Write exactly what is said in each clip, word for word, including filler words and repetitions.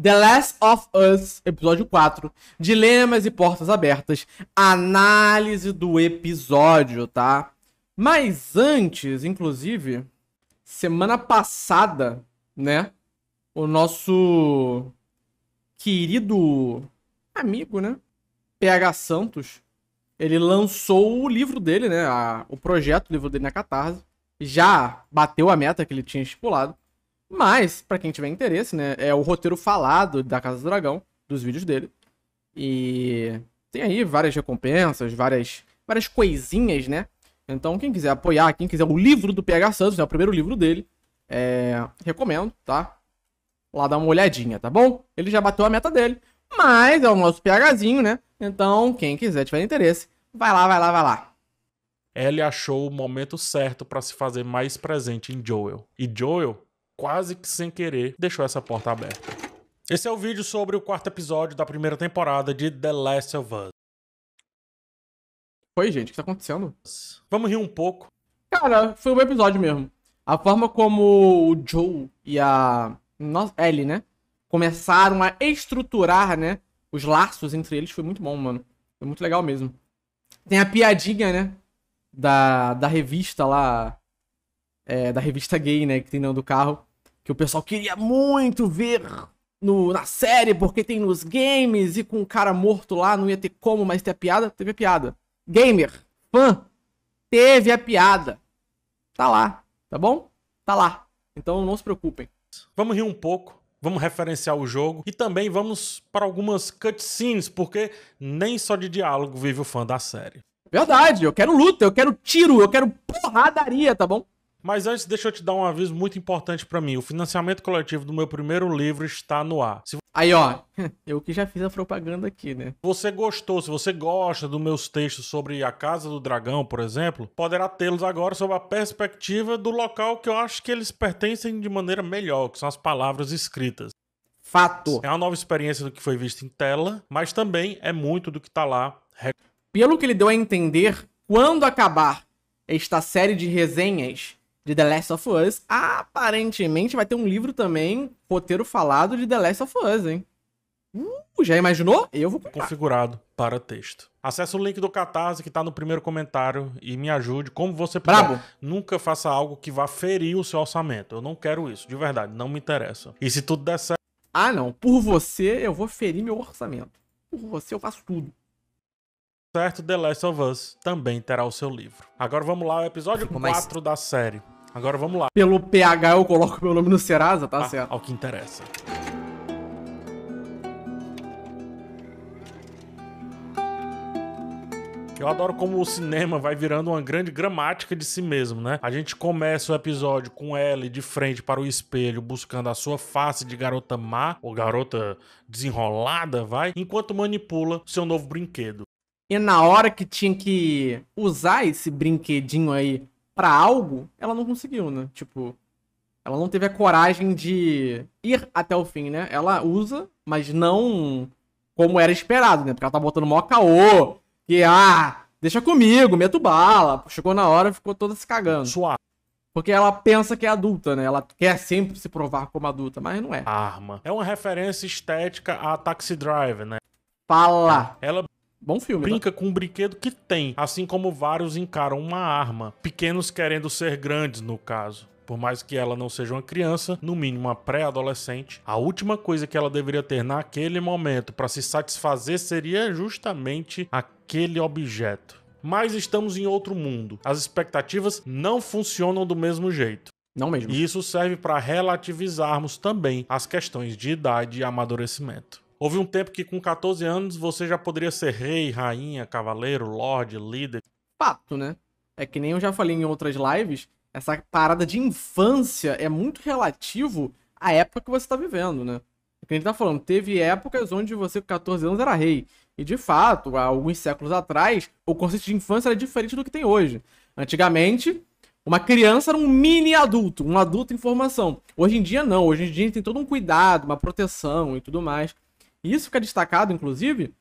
The Last of Us, episódio quatro, dilemas e portas abertas, análise do episódio, tá? Mas antes, inclusive, semana passada, né, o nosso querido amigo, né, P H Santos, ele lançou o livro dele, né, a, o projeto, o livro dele na Catarse, já bateu a meta que ele tinha estipulado. Mas, pra quem tiver interesse, né, é o roteiro falado da Casa do Dragão, dos vídeos dele. E tem aí várias recompensas, várias, várias coisinhas, né? Então, quem quiser apoiar, quem quiser o livro do P H Santos, né, o primeiro livro dele, é, recomendo, tá? Lá dá uma olhadinha, tá bom? Ele já bateu a meta dele, mas é o nosso PHzinho, né? Então, quem quiser, tiver interesse, vai lá, vai lá, vai lá. Ellie achou o momento certo pra se fazer mais presente em Joel. E Joel... quase que sem querer, deixou essa porta aberta. Esse é o vídeo sobre o quarto episódio da primeira temporada de The Last of Us. Oi, gente, o que tá acontecendo? Vamos rir um pouco. Cara, foi um episódio mesmo. A forma como o Joel e a Ellie, né, começaram a estruturar, né, os laços entre eles foi muito bom, mano. Foi muito legal mesmo. Tem a piadinha, né, da, da revista lá, é, da revista gay, né, que tem no do carro. Que o pessoal queria muito ver no, na série, porque tem nos games, e com o cara morto lá, não ia ter como, mas ter a piada, teve a piada. Gamer, fã, teve a piada. Tá lá, tá bom? Tá lá. Então não se preocupem. Vamos rir um pouco, vamos referenciar o jogo, e também vamos para algumas cutscenes, porque nem só de diálogo vive o fã da série. Verdade, eu quero luta, eu quero tiro, eu quero porradaria, tá bom? Mas antes, deixa eu te dar um aviso muito importante pra mim. O financiamento coletivo do meu primeiro livro está no ar. Se... aí, ó. Eu que já fiz a propaganda aqui, né? Se você gostou, se você gosta dos meus textos sobre a Casa do Dragão, por exemplo, poderá tê-los agora sob a perspectiva do local que eu acho que eles pertencem de maneira melhor, que são as palavras escritas. Fato. É uma nova experiência do que foi visto em tela, mas também é muito do que tá lá. Pelo que ele deu a entender, quando acabar esta série de resenhas de The Last of Us, aparentemente vai ter um livro também, roteiro falado de The Last of Us, hein? Uh, já imaginou? Eu vou comprar. Configurado para texto. Acesse o link do Catarse que tá no primeiro comentário e me ajude como você puder. Bravo. Nunca faça algo que vá ferir o seu orçamento. Eu não quero isso, de verdade, não me interessa. E se tudo der certo... ah, não. Por você, eu vou ferir meu orçamento. Por você, eu faço tudo. Certo, The Last of Us também terá o seu livro. Agora vamos lá, o episódio quatro da série. Agora vamos lá. Pelo P H eu coloco meu nome no Serasa, tá ah, certo? Ao que interessa. Eu adoro como o cinema vai virando uma grande gramática de si mesmo, né? A gente começa o episódio com Ellie de frente para o espelho, buscando a sua face de garota má, ou garota desenrolada, vai, enquanto manipula seu novo brinquedo. E na hora que tinha que usar esse brinquedinho aí pra algo, ela não conseguiu, né? Tipo, ela não teve a coragem de ir até o fim, né? Ela usa, mas não como era esperado, né? Porque ela tá botando mó caô, que, ah, deixa comigo, meto bala. Chegou na hora, ficou toda se cagando. Suave. Porque ela pensa que é adulta, né? Ela quer sempre se provar como adulta, mas não é. Arma. É uma referência estética a Taxi Drive, né? Fala. Ela... bom filme. Brinca, tá? Com um brinquedo que tem, assim como vários encaram uma arma. Pequenos querendo ser grandes, no caso. Por mais que ela não seja uma criança, no mínimo uma pré-adolescente, a última coisa que ela deveria ter naquele momento para se satisfazer seria justamente aquele objeto. Mas estamos em outro mundo. As expectativas não funcionam do mesmo jeito. Não mesmo. E isso serve para relativizarmos também as questões de idade e amadurecimento. Houve um tempo que com quatorze anos você já poderia ser rei, rainha, cavaleiro, lorde, líder. Fato, né? É que nem eu já falei em outras lives, essa parada de infância é muito relativo à época que você tá vivendo, né? É que a gente tá falando, teve épocas onde você com quatorze anos era rei. E de fato, há alguns séculos atrás, o conceito de infância era diferente do que tem hoje. Antigamente, uma criança era um mini adulto, um adulto em formação. Hoje em dia não, hoje em dia tem todo um cuidado, uma proteção e tudo mais. E isso fica destacado, inclusive,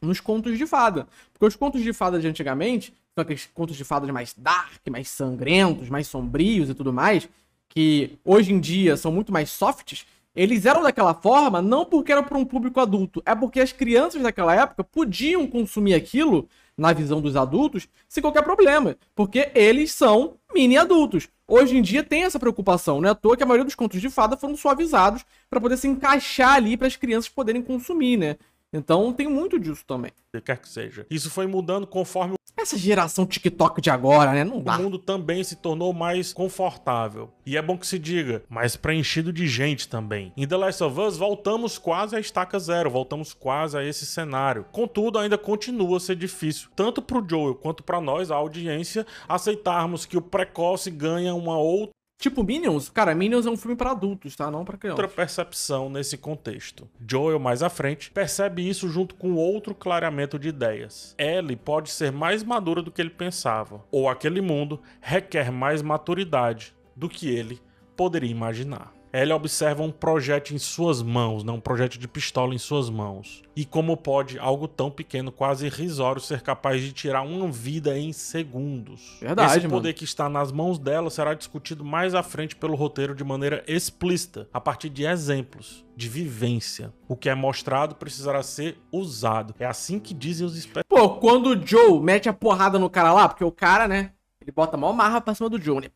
nos contos de fada. Porque os contos de fada de antigamente, são aqueles contos de fadas mais dark, mais sangrentos, mais sombrios e tudo mais, que hoje em dia são muito mais softs, Eles eram daquela forma não porque era para um público adulto, é porque as crianças daquela época podiam consumir aquilo, na visão dos adultos, sem qualquer problema, porque eles são mini-adultos. Hoje em dia tem essa preocupação, não é à toa que a maioria dos contos de fada foram suavizados para poder se encaixar ali para as crianças poderem consumir, né? Então tem muito disso também. Quer que seja. Isso foi mudando conforme... Essa geração TikTok de agora, né? Não dá. O mundo também se tornou mais confortável. E é bom que se diga, mas preenchido de gente também. Em The Last of Us, voltamos quase à estaca zero. Voltamos quase a esse cenário. Contudo, ainda continua a ser difícil, tanto pro Joel quanto pra nós, a audiência, aceitarmos que o precoce ganha uma outra... Tipo Minions, cara, Minions é um filme para adultos, tá? Não para crianças. Outra percepção nesse contexto. Joel, mais à frente, percebe isso junto com outro clareamento de ideias. Ellie pode ser mais madura do que ele pensava, ou aquele mundo requer mais maturidade do que ele poderia imaginar. Ellie observa um projétil em suas mãos, né? Um projétil de pistola em suas mãos. E como pode algo tão pequeno, quase irrisório, ser capaz de tirar uma vida em segundos? Verdade, Esse poder mano. que está nas mãos dela será discutido mais à frente pelo roteiro de maneira explícita, a partir de exemplos, de vivência. O que é mostrado precisará ser usado. É assim que dizem os especialistas. Pô, quando o Joe mete a porrada no cara lá, porque o cara, né, ele bota a maior marra pra cima do Joe, né?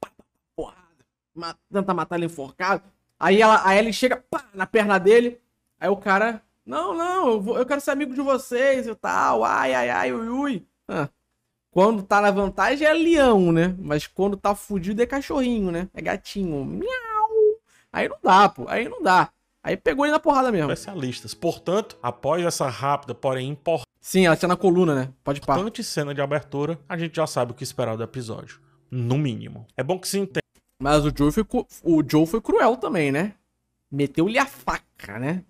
Porrada, tenta matar ele enforcado. Aí ela, a Ellie chega pá, na perna dele, aí o cara... Não, não, eu, vou, eu quero ser amigo de vocês e tal, ai, ai, ai, ui, ui. Ah, quando tá na vantagem é leão, né? Mas quando tá fudido é cachorrinho, né? É gatinho. Miau! Aí não dá, pô, aí não dá. Aí pegou ele na porrada mesmo. Especialistas. Portanto, após essa rápida, porém importante... Sim, ela tinha na coluna, né? Pode parar. Importante cena de abertura, a gente já sabe o que esperar do episódio. No mínimo. É bom que se entenda. Mas o Joe foi, o Joe foi cruel também, né? Meteu-lhe a faca, né?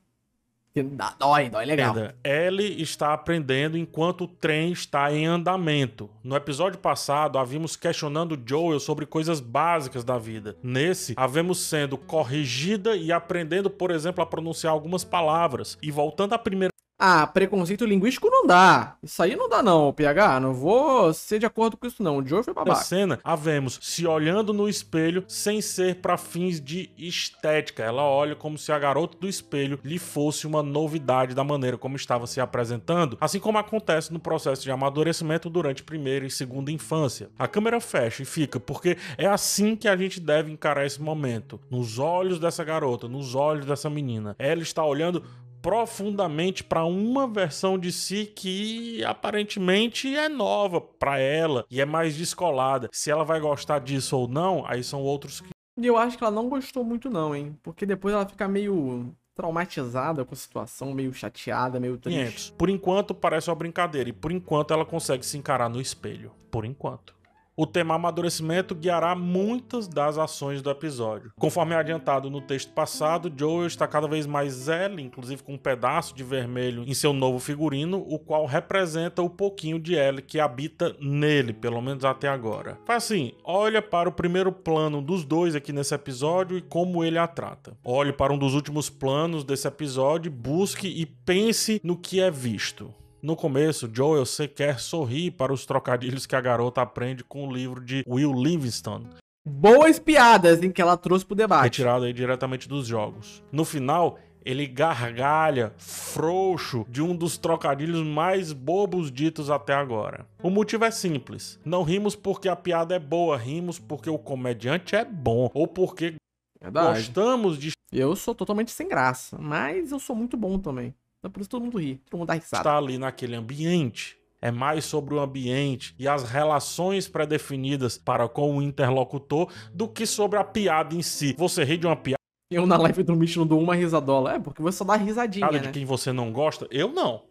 Dói, dói legal. Ellie está aprendendo enquanto o trem está em andamento. No episódio passado, a vimos questionando Joel sobre coisas básicas da vida. Nesse, a vemos sendo corrigida e aprendendo, por exemplo, a pronunciar algumas palavras. E voltando à primeira... Ah, preconceito linguístico não dá. Isso aí não dá não, P H. Não vou ser de acordo com isso não. O Joel foi babaca. Na cena, a vemos se olhando no espelho sem ser para fins de estética. Ela olha como se a garota do espelho lhe fosse uma novidade da maneira como estava se apresentando, assim como acontece no processo de amadurecimento durante primeira e segunda infância. A câmera fecha e fica, porque é assim que a gente deve encarar esse momento. Nos olhos dessa garota, nos olhos dessa menina. Ela está olhando... profundamente para uma versão de si que aparentemente é nova para ela e é mais descolada. Se ela vai gostar disso ou não, aí são outros que... E eu acho que ela não gostou muito não, hein? Porque depois ela fica meio... traumatizada com a situação, meio chateada, meio triste. Por enquanto parece uma brincadeira e por enquanto ela consegue se encarar no espelho. Por enquanto. O tema amadurecimento guiará muitas das ações do episódio. Conforme adiantado no texto passado, Joel está cada vez mais Ellie, inclusive com um pedaço de vermelho em seu novo figurino, o qual representa o pouquinho de Ellie que habita nele, pelo menos até agora. Faz assim, olha para o primeiro plano dos dois aqui nesse episódio e como ele a trata. Olhe para um dos últimos planos desse episódio, busque e pense no que é visto. No começo, Joel sequer sorri para os trocadilhos que a garota aprende com o livro de Will Livingston. Boas piadas em que ela trouxe para o debate. Retirado aí diretamente dos jogos. No final, ele gargalha, frouxo, de um dos trocadilhos mais bobos ditos até agora. O motivo é simples. Não rimos porque a piada é boa, rimos porque o comediante é bom. Ou porque Verdade. gostamos de... Eu sou totalmente sem graça, mas eu sou muito bom também. Então, por isso todo mundo ri, todo mundo dá risada. Está ali naquele ambiente, é mais sobre o ambiente e as relações pré-definidas para com o interlocutor do que sobre a piada em si. Você ri de uma piada... Eu na live do Mitch não dou uma risadola. É, porque você só dá risadinha, piada né? de quem você não gosta? Eu não.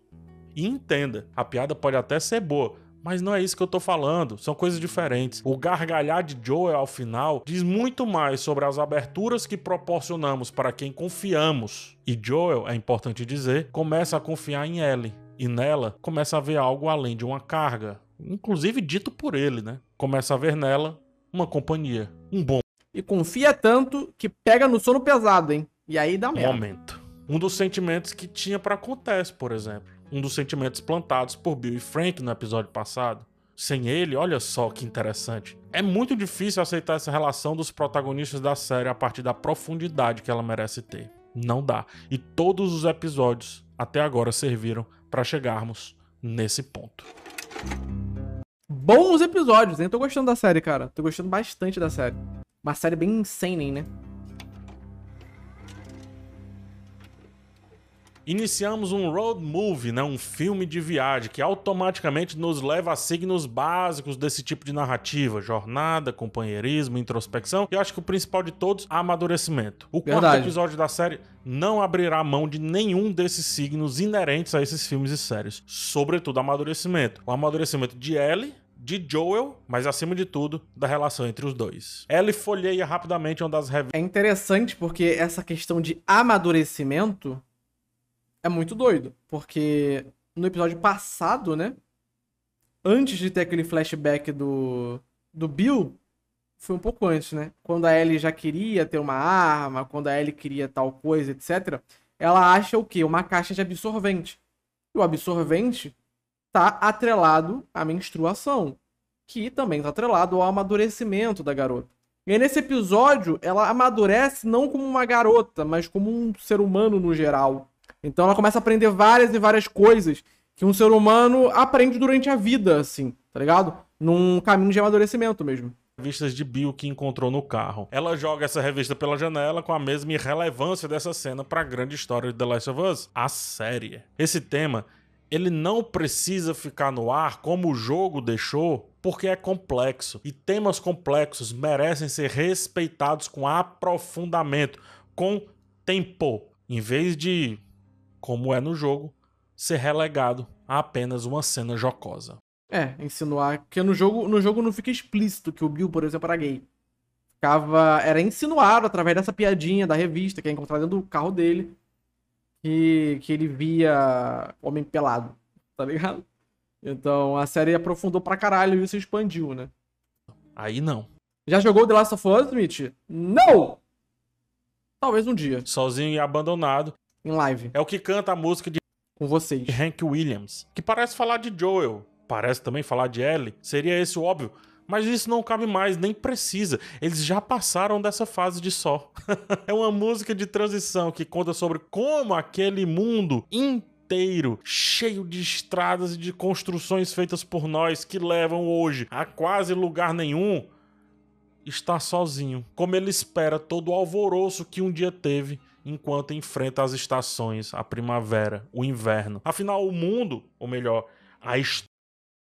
E entenda, a piada pode até ser boa, mas não é isso que eu tô falando, são coisas diferentes. O gargalhar de Joel ao final diz muito mais sobre as aberturas que proporcionamos para quem confiamos. E Joel, é importante dizer, começa a confiar em Ellie. E nela, começa a ver algo além de uma carga. Inclusive dito por ele, né? Começa a ver nela uma companhia, um bom... E confia tanto que pega no sono pesado, hein? E aí dá merda. Momento. Um dos sentimentos que tinha pra acontece, por exemplo. Um dos sentimentos plantados por Bill e Frank no episódio passado. Sem ele, olha só que interessante. É muito difícil aceitar essa relação dos protagonistas da série a partir da profundidade que ela merece ter. não dá. E todos os episódios até agora serviram para chegarmos nesse ponto. Bons episódios, hein? Tô gostando da série, cara. Tô gostando bastante da série. Uma série bem insane, né? Iniciamos um road movie, né? Um filme de viagem que automaticamente nos leva a signos básicos desse tipo de narrativa. Jornada, companheirismo, introspecção. E eu acho que o principal de todos, amadurecimento. O Verdade. quarto episódio da série não abrirá mão de nenhum desses signos inerentes a esses filmes e séries. Sobretudo, amadurecimento. O amadurecimento de Ellie, de Joel, mas acima de tudo, da relação entre os dois. Ellie folheia rapidamente uma das revistas. É interessante porque essa questão de amadurecimento é muito doido, porque no episódio passado, né, antes de ter aquele flashback do, do Bill, foi um pouco antes, né, quando a Ellie já queria ter uma arma, quando a Ellie queria tal coisa, etcétera, ela acha o quê? Uma caixa de absorvente. E o absorvente tá atrelado à menstruação, que também tá atrelado ao amadurecimento da garota. E aí, nesse episódio, ela amadurece não como uma garota, mas como um ser humano no geral. Então ela começa a aprender várias e várias coisas que um ser humano aprende durante a vida, assim, tá ligado? Num caminho de amadurecimento mesmo. Revistas de Bill que encontrou no carro. Ela joga essa revista pela janela com a mesma irrelevância dessa cena para a grande história de The Last of Us, a série. Esse tema, ele não precisa ficar no ar como o jogo deixou, porque é complexo. E temas complexos merecem ser respeitados com aprofundamento, com tempo, em vez de, como é no jogo, ser relegado a apenas uma cena jocosa. É, insinuar, porque no jogo, no jogo não fica explícito que o Bill, por exemplo, era gay. Ficava, era insinuado através dessa piadinha da revista que é encontrada dentro do carro dele, e que ele via homem pelado, tá ligado? Então a série aprofundou pra caralho e isso expandiu, né? Aí não. Já jogou The Last of Us, Mitch? Não! Talvez um dia. Sozinho e abandonado. Em live. É o que canta a música de Com vocês. Hank Williams, que parece falar de Joel, parece também falar de Ellie, seria esse o óbvio, mas isso não cabe mais, nem precisa, eles já passaram dessa fase de só. É uma música de transição que conta sobre como aquele mundo inteiro, cheio de estradas e de construções feitas por nós que levam hoje a quase lugar nenhum, está sozinho, como ele espera todo o alvoroço que um dia teve enquanto enfrenta as estações, a primavera, o inverno. Afinal, o mundo, ou melhor, a história...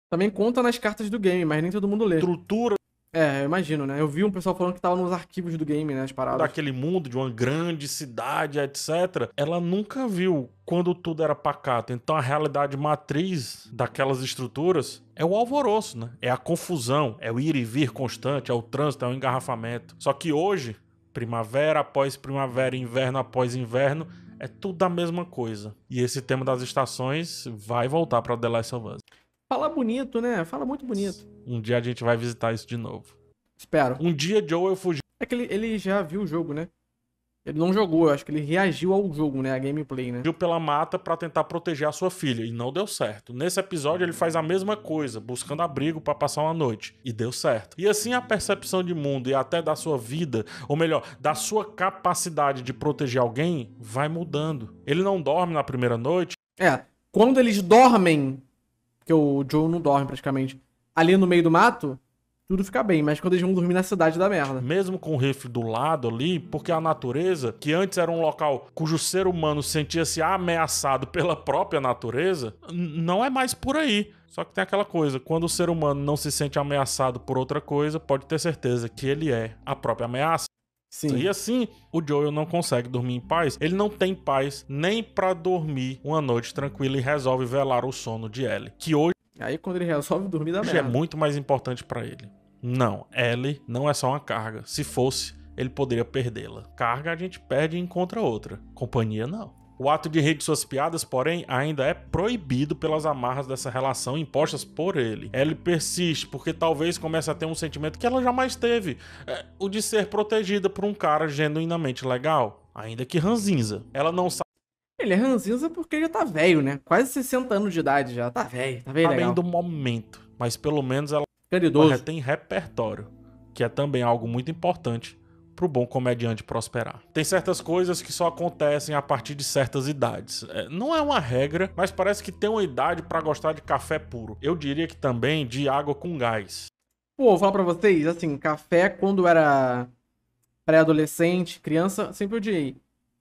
Também conta nas cartas do game, mas nem todo mundo lê. Estrutura... É, eu imagino, né? Eu vi um pessoal falando que tava nos arquivos do game, né? As paradas. Daquele mundo, de uma grande cidade, etcétera. Ela nunca viu quando tudo era pacato. Então a realidade matriz daquelas estruturas é o alvoroço, né? É a confusão, é o ir e vir constante, é o trânsito, é o engarrafamento. Só que hoje... Primavera após primavera, inverno após inverno, é tudo a mesma coisa. E esse tema das estações vai voltar para The Last of Us. Fala bonito, né? Fala muito bonito. Um dia a gente vai visitar isso de novo. Espero. Um dia Joel fugiu. É que ele, ele já viu o jogo, né? Ele não jogou, eu acho que ele reagiu ao jogo, né? A gameplay, né? Fugiu pela mata pra tentar proteger a sua filha e não deu certo. Nesse episódio ele faz a mesma coisa, buscando abrigo pra passar uma noite. E deu certo. E assim a percepção de mundo e até da sua vida, ou melhor, da sua capacidade de proteger alguém, vai mudando. Ele não dorme na primeira noite. É, quando eles dormem, porque o Joe não dorme praticamente, ali no meio do mato... Tudo fica bem, mas quando eles vão dormir na cidade da merda. Mesmo com o rifle do lado ali, porque a natureza, que antes era um local cujo ser humano sentia-se ameaçado pela própria natureza, não é mais por aí. Só que tem aquela coisa, quando o ser humano não se sente ameaçado por outra coisa, pode ter certeza que ele é a própria ameaça. Sim. E assim, o Joel não consegue dormir em paz. Ele não tem paz nem pra dormir uma noite tranquila e resolve velar o sono de Ellie, que hoje... Aí quando ele resolve dormir da merda. É muito mais importante pra ele. Não, Ellie não é só uma carga. Se fosse, ele poderia perdê-la. Carga a gente perde e encontra outra. Companhia não. O ato de rir de suas piadas, porém, ainda é proibido pelas amarras dessa relação impostas por ele. Ellie persiste, porque talvez comece a ter um sentimento que ela jamais teve. É, o de ser protegida por um cara genuinamente legal. Ainda que ranzinza. Ela não sabe... Ele é ranzinza porque já tá velho, né? Quase sessenta anos de idade já. Tá velho, tá velho legal. Tá bem do momento, mas pelo menos ela, ela tem repertório, que é também algo muito importante pro bom comediante prosperar. Tem certas coisas que só acontecem a partir de certas idades. É, não é uma regra, mas parece que tem uma idade pra gostar de café puro. Eu diria que também de água com gás. Pô, vou falar pra vocês, assim, café quando era pré-adolescente, criança, sempre odiei.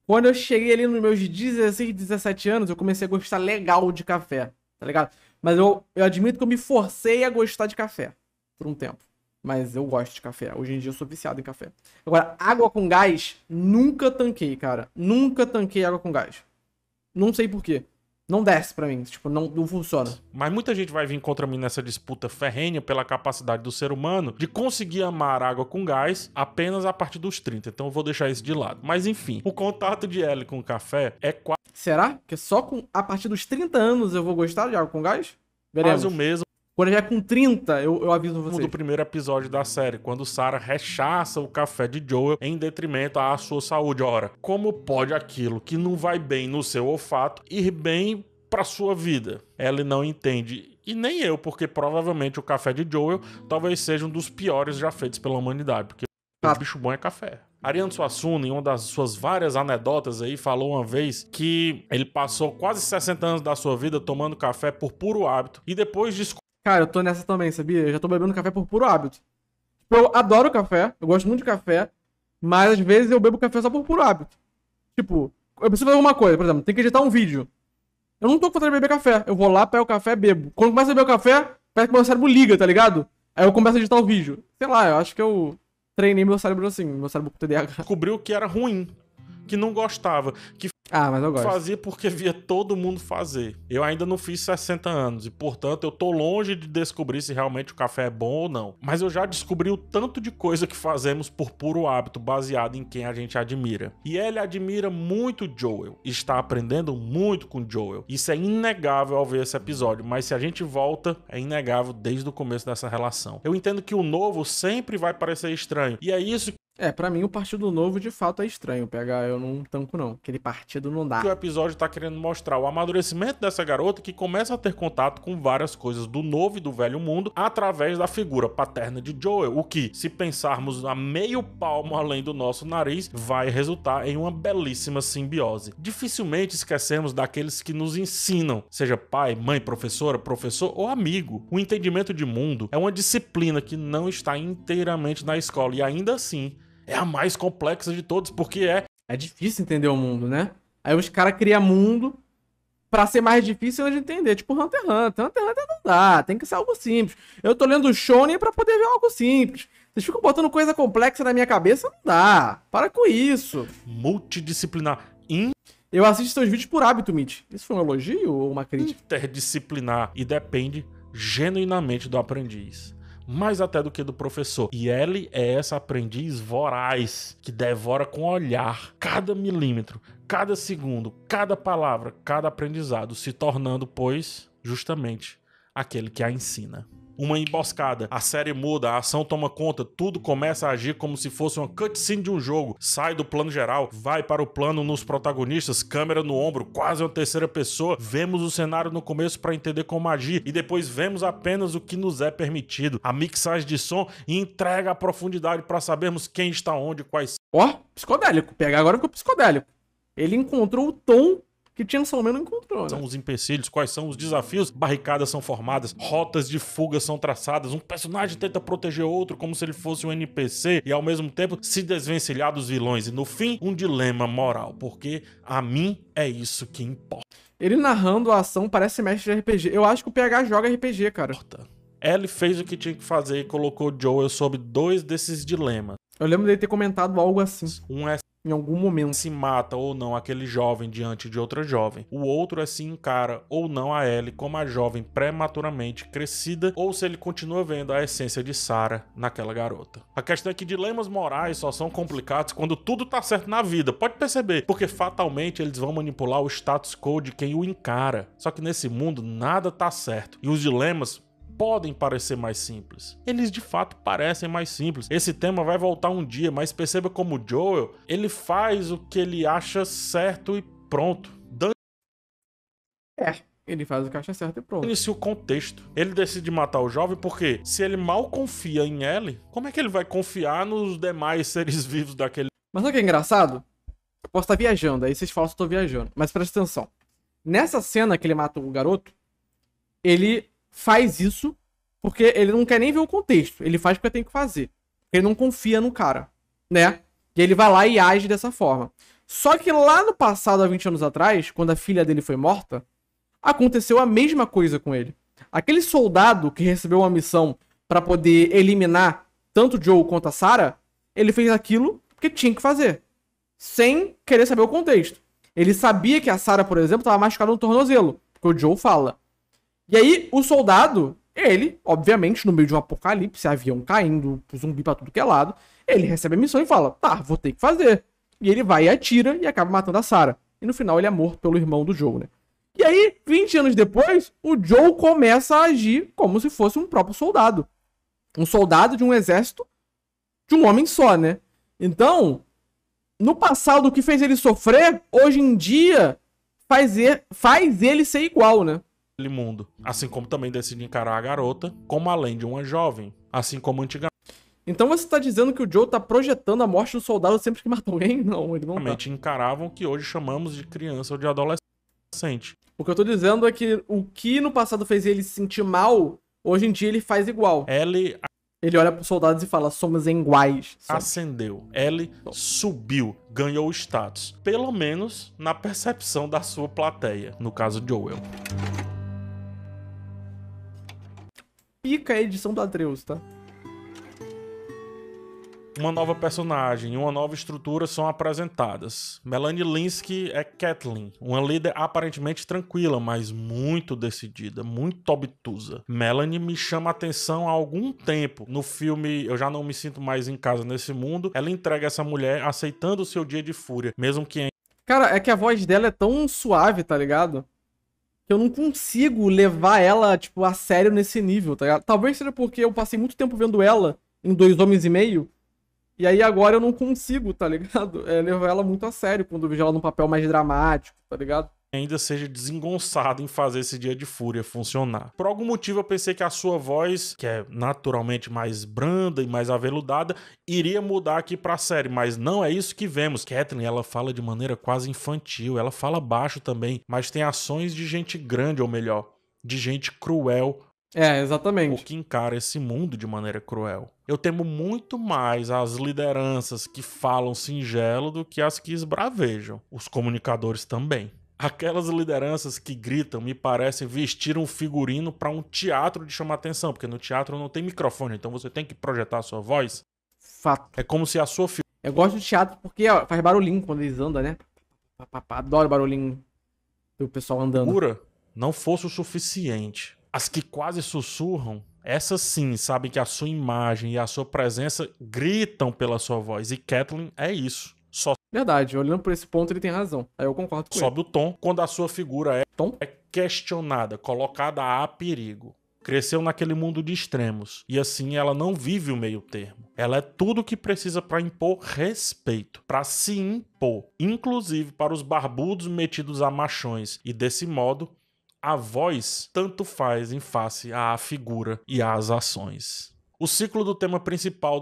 Quando eu cheguei ali nos meus dezesseis, dezessete anos, eu comecei a gostar legal de café, tá ligado? Mas eu, eu admito que eu me forcei a gostar de café por um tempo. Mas eu gosto de café. Hoje em dia eu sou viciado em café. Agora, água com gás, nunca tanquei, cara. Nunca tanquei água com gás. Não sei por quê. Não desce pra mim. Tipo, não, não funciona. Mas muita gente vai vir contra mim nessa disputa ferrenha pela capacidade do ser humano de conseguir amar água com gás apenas a partir dos trinta. Então eu vou deixar isso de lado. Mas enfim, o contato de Ellie com café é quase... Será que só com a partir dos trinta anos eu vou gostar de água com gás? Veremos. Mas o mesmo. Quando já é com trinta, eu, eu aviso vocês. Do primeiro episódio da série, quando Sarah rechaça o café de Joel em detrimento à sua saúde. Ora, como pode aquilo que não vai bem no seu olfato ir bem pra sua vida? Ela não entende. E nem eu, porque provavelmente o café de Joel talvez seja um dos piores já feitos pela humanidade. Porque ah. o bicho bom é café. Ariano Suassuna, em uma das suas várias anedotas aí, falou uma vez que ele passou quase sessenta anos da sua vida tomando café por puro hábito e depois descobriu... Cara, eu tô nessa também, sabia? Eu já tô bebendo café por puro hábito. Eu adoro café, eu gosto muito de café, mas às vezes eu bebo café só por puro hábito. Tipo, eu preciso fazer alguma coisa, por exemplo, tem que editar um vídeo. Eu não tô com vontade de beber café, eu vou lá, pego o café, bebo. Quando começa a beber o café, parece que meu cérebro liga, tá ligado? Aí eu começo a editar o vídeo. Sei lá, eu acho que eu treinei meu cérebro assim, meu cérebro com T D A H. Descobriu que era ruim, que não gostava, que... Ah, mas eu gosto. Fazia porque via todo mundo fazer. Eu ainda não fiz sessenta anos e, portanto, eu tô longe de descobrir se realmente o café é bom ou não. Mas eu já descobri o tanto de coisa que fazemos por puro hábito, baseado em quem a gente admira. E ele admira muito Joel. Está aprendendo muito com Joel. Isso é inegável ao ver esse episódio, mas se a gente volta, é inegável desde o começo dessa relação. Eu entendo que o novo sempre vai parecer estranho. E é isso que... É, pra mim o Partido Novo de fato é estranho, pegar eu não tanco não, aquele partido não dá. O episódio tá querendo mostrar o amadurecimento dessa garota que começa a ter contato com várias coisas do novo e do velho mundo através da figura paterna de Joel, o que, se pensarmos a meio palmo além do nosso nariz, vai resultar em uma belíssima simbiose. Dificilmente esquecemos daqueles que nos ensinam, seja pai, mãe, professora, professor ou amigo. O entendimento de mundo é uma disciplina que não está inteiramente na escola e ainda assim... É a mais complexa de todos, porque é... É difícil entender o mundo, né? Aí os caras criam mundo pra ser mais difícil de entender. Tipo Hunter x Hunter. Hunter x Hunter não dá. Tem que ser algo simples. Eu tô lendo Shonen pra poder ver algo simples. Vocês ficam botando coisa complexa na minha cabeça, não dá. Para com isso. Multidisciplinar. In... Eu assisto seus vídeos por hábito, Mitch. Isso foi um elogio ou uma crítica? Interdisciplinar. E depende genuinamente do aprendiz. Mais até do que do professor. E Ellie é essa aprendiz voraz, que devora com olhar cada milímetro, cada segundo, cada palavra, cada aprendizado, se tornando, pois, justamente aquele que a ensina. Uma emboscada, a série muda, a ação toma conta, tudo começa a agir como se fosse uma cutscene de um jogo. Sai do plano geral, vai para o plano nos protagonistas, câmera no ombro, quase uma terceira pessoa. Vemos o cenário no começo para entender como agir e depois vemos apenas o que nos é permitido. A mixagem de som e entrega a profundidade para sabermos quem está onde, quais... Ó, oh, psicodélico. Pegar agora com o psicodélico. Ele encontrou o tom... que tinha no Salmão não encontrou, né? São os empecilhos, quais são os desafios, barricadas são formadas, rotas de fuga são traçadas, um personagem tenta proteger outro como se ele fosse um N P C e ao mesmo tempo se desvencilhar dos vilões. E no fim, um dilema moral, porque a mim é isso que importa. Ele narrando a ação parece mestre de R P G. Eu acho que o P H joga R P G, cara. Ellie fez o que tinha que fazer e colocou Joel sobre dois desses dilemas. Eu lembro dele ter comentado algo assim. Um é... Em algum momento se mata ou não aquele jovem diante de outra jovem. O outro é se encara ou não a Ellie como a jovem prematuramente crescida ou se ele continua vendo a essência de Sarah naquela garota. A questão é que dilemas morais só são complicados quando tudo tá certo na vida. Pode perceber, porque fatalmente eles vão manipular o status quo de quem o encara. Só que nesse mundo nada tá certo e os dilemas... podem parecer mais simples. Eles de fato parecem mais simples. Esse tema vai voltar um dia, mas perceba como Joel, ele faz o que ele acha certo e pronto. Dan... É, Ele faz a caixa certa e pronto. Inicia o contexto. Ele decide matar o jovem porque se ele mal confia em Ellie, como é que ele vai confiar nos demais seres vivos daquele... Mas sabe o que é engraçado? Eu posso estar viajando, aí vocês falam que eu tô viajando. Mas presta atenção. Nessa cena que ele mata o garoto, ele faz isso porque ele não quer nem ver o contexto. Ele faz porque tem que fazer. Ele não confia no cara, né? E ele vai lá e age dessa forma. Só que lá no passado, há vinte anos atrás, quando a filha dele foi morta, aconteceu a mesma coisa com ele. Aquele soldado que recebeu uma missão pra poder eliminar tanto o Joel quanto a Sarah, ele fez aquilo porque tinha que fazer, sem querer saber o contexto. Ele sabia que a Sarah, por exemplo, tava machucada no tornozelo, porque o Joel fala. E aí, o soldado, ele, obviamente, no meio de um apocalipse, avião caindo, zumbi pra tudo que é lado, ele recebe a missão e fala, tá, vou ter que fazer. E ele vai e atira e acaba matando a Sarah. E no final ele é morto pelo irmão do Joel, né? E aí, vinte anos depois, o Joel começa a agir como se fosse um próprio soldado. Um soldado de um exército de um homem só, né? Então, no passado, o que fez ele sofrer, hoje em dia, faz ele, faz ele ser igual, né? Mundo. Assim como também decide encarar a garota como além de uma jovem, assim como antigamente. Então você tá dizendo que o Joel tá projetando a morte do soldado sempre que matou alguém? Não, ele não tá. Encaravam o que hoje chamamos de criança ou de adolescente. O que eu tô dizendo é que o que no passado fez ele se sentir mal, hoje em dia ele faz igual. Ellie... Ele olha pros soldados e fala, somos iguais. Ascendeu. Ellie subiu, ganhou status. Pelo menos na percepção da sua plateia, no caso de Joel. Pica a edição do Atreus, tá? Uma nova personagem e uma nova estrutura são apresentadas. Melanie Lynskey é Kathleen, uma líder aparentemente tranquila, mas muito decidida, muito obtusa. Melanie me chama a atenção há algum tempo. No filme Eu Já Não Me Sinto Mais em Casa Nesse Mundo, ela entrega essa mulher aceitando o seu dia de fúria, mesmo que... Cara, é que a voz dela é tão suave, tá ligado? Que eu não consigo levar ela, tipo, a sério nesse nível, tá ligado? Talvez seja porque eu passei muito tempo vendo ela em Dois Homens e Meio, e aí agora eu não consigo, tá ligado? É, levo ela muito a sério quando eu vejo ela num papel mais dramático, tá ligado? Ainda seja desengonçado em fazer esse dia de fúria funcionar. Por algum motivo eu pensei que a sua voz, que é naturalmente mais branda e mais aveludada, iria mudar aqui pra série, mas não é isso que vemos. Kathleen, ela fala de maneira quase infantil, ela fala baixo também, mas tem ações de gente grande, ou melhor, de gente cruel. É, exatamente. O que encara esse mundo de maneira cruel. Eu temo muito mais as lideranças que falam singelo do que as que esbravejam. Os comunicadores também. Aquelas lideranças que gritam, me parece, vestir um figurino para um teatro de chamar atenção. Porque no teatro não tem microfone, então você tem que projetar a sua voz. Fato. É como se a sua... Fi... Eu gosto de teatro porque ó, faz barulhinho quando eles andam, né? Adoro barulhinho do pessoal andando. Cura não fosse o suficiente. As que quase sussurram, essas sim sabem que a sua imagem e a sua presença gritam pela sua voz. E Kathleen é isso. Só... Verdade, olhando por esse ponto ele tem razão. Aí eu concordo com ele. Sobe o tom quando a sua figura é... Tom? É questionada, colocada a perigo. Cresceu naquele mundo de extremos. E assim ela não vive o meio termo. Ela é tudo o que precisa para impor respeito. Para se impor. Inclusive para os barbudos metidos a machões. E desse modo... A voz tanto faz em face à figura e às ações. O ciclo do tema principal...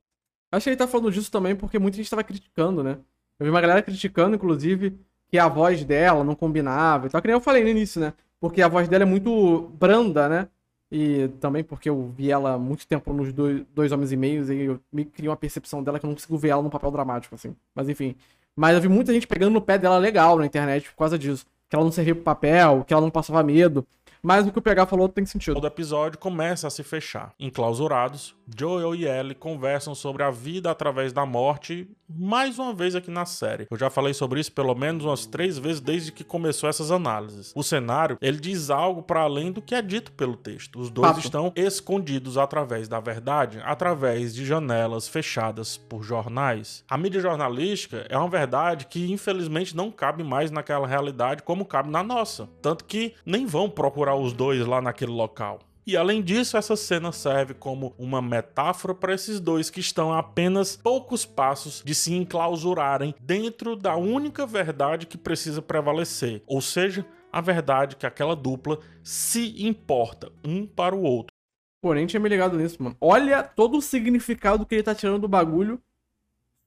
Acho que ele tá falando disso também porque muita gente tava criticando, né? Eu vi uma galera criticando, inclusive, que a voz dela não combinava e tal. Que nem eu falei no início, né? Porque a voz dela é muito branda, né? E também porque eu vi ela há muito tempo nos dois, dois homens e meios e eu me criei uma percepção dela que eu não consigo ver ela num papel dramático, assim. Mas enfim. Mas eu vi muita gente pegando no pé dela legal na internet por causa disso. Que ela não servia pro papel, que ela não passava medo. Mas o que o P H falou tem sentido. Todo episódio começa a se fechar. Enclausurados, Joel e Ellie conversam sobre a vida através da morte mais uma vez aqui na série. Eu já falei sobre isso pelo menos umas três vezes desde que começou essas análises. O cenário, ele diz algo para além do que é dito pelo texto. Os dois Pato. estão escondidos através da verdade, através de janelas fechadas por jornais. A mídia jornalística é uma verdade que infelizmente não cabe mais naquela realidade como cabe na nossa. Tanto que nem vão procurar os dois lá naquele local. E além disso, essa cena serve como uma metáfora para esses dois que estão a apenas poucos passos de se enclausurarem dentro da única verdade que precisa prevalecer, ou seja, a verdade que aquela dupla se importa um para o outro. Pô, nem tinha me ligado nisso, mano. Olha todo o significado que ele tá tirando do bagulho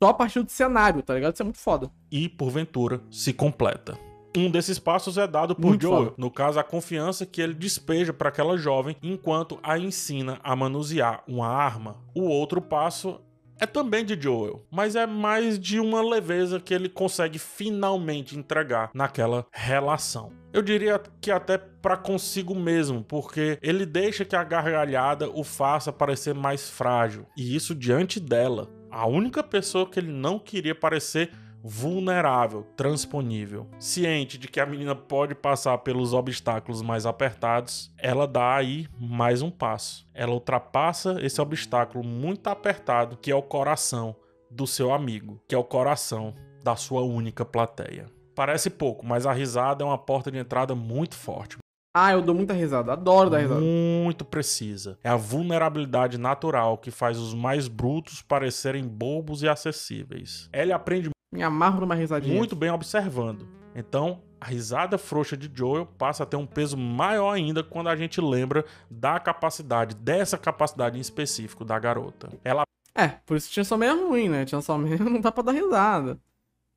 só a partir do cenário, tá ligado? Isso é muito foda. E, porventura, se completa. Um desses passos é dado por Muito Joel, foda. no caso a confiança que ele despeja para aquela jovem enquanto a ensina a manusear uma arma. O outro passo é também de Joel, mas é mais de uma leveza que ele consegue finalmente entregar naquela relação. Eu diria que até para consigo mesmo, porque ele deixa que a gargalhada o faça parecer mais frágil, e isso diante dela, a única pessoa que ele não queria parecer vulnerável, transponível. Ciente de que a menina pode passar pelos obstáculos mais apertados, ela dá aí mais um passo. Ela ultrapassa esse obstáculo muito apertado, que é o coração do seu amigo, que é o coração da sua única plateia. Parece pouco, mas a risada é uma porta de entrada muito forte. Ah, eu dou muita risada, adoro dar risada. Muito precisa. É a vulnerabilidade natural que faz os mais brutos parecerem bobos e acessíveis. Ela aprende Me amarro numa risadinha. Muito bem observando. Então, a risada frouxa de Joel passa a ter um peso maior ainda quando a gente lembra da capacidade, dessa capacidade em específico da garota. Ela... É, por isso tinha só meio ruim, né? Tinha só meio não dá pra dar risada.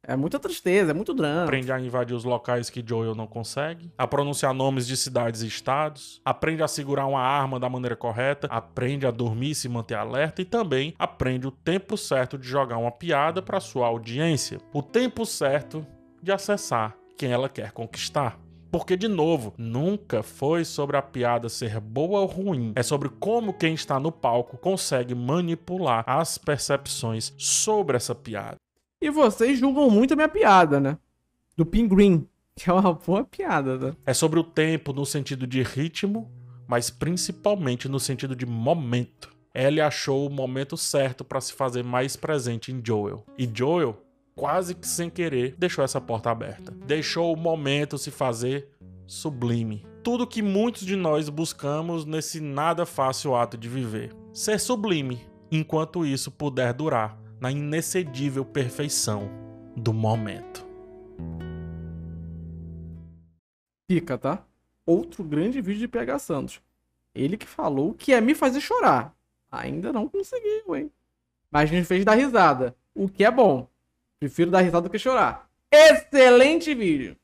É muita tristeza, é muito drama. Aprende a invadir os locais que Joel não consegue, a pronunciar nomes de cidades e estados, aprende a segurar uma arma da maneira correta, aprende a dormir e se manter alerta e também aprende o tempo certo de jogar uma piada para sua audiência, o tempo certo de acessar quem ela quer conquistar. Porque, de novo, nunca foi sobre a piada ser boa ou ruim. É sobre como quem está no palco consegue manipular as percepções sobre essa piada. E vocês julgam muito a minha piada, né? Do Pingreen, que é uma boa piada, né? É sobre o tempo no sentido de ritmo, mas principalmente no sentido de momento. Ellie achou o momento certo para se fazer mais presente em Joel. E Joel, quase que sem querer, deixou essa porta aberta. Deixou o momento se fazer sublime. Tudo que muitos de nós buscamos nesse nada fácil ato de viver. Ser sublime, enquanto isso puder durar. Na inexcedível perfeição do momento. Pica, tá? Outro grande vídeo de P H Santos. Ele que falou que ia me fazer chorar. Ainda não conseguiu, hein? Mas me fez dar risada. O que é bom. Prefiro dar risada do que chorar. Excelente vídeo!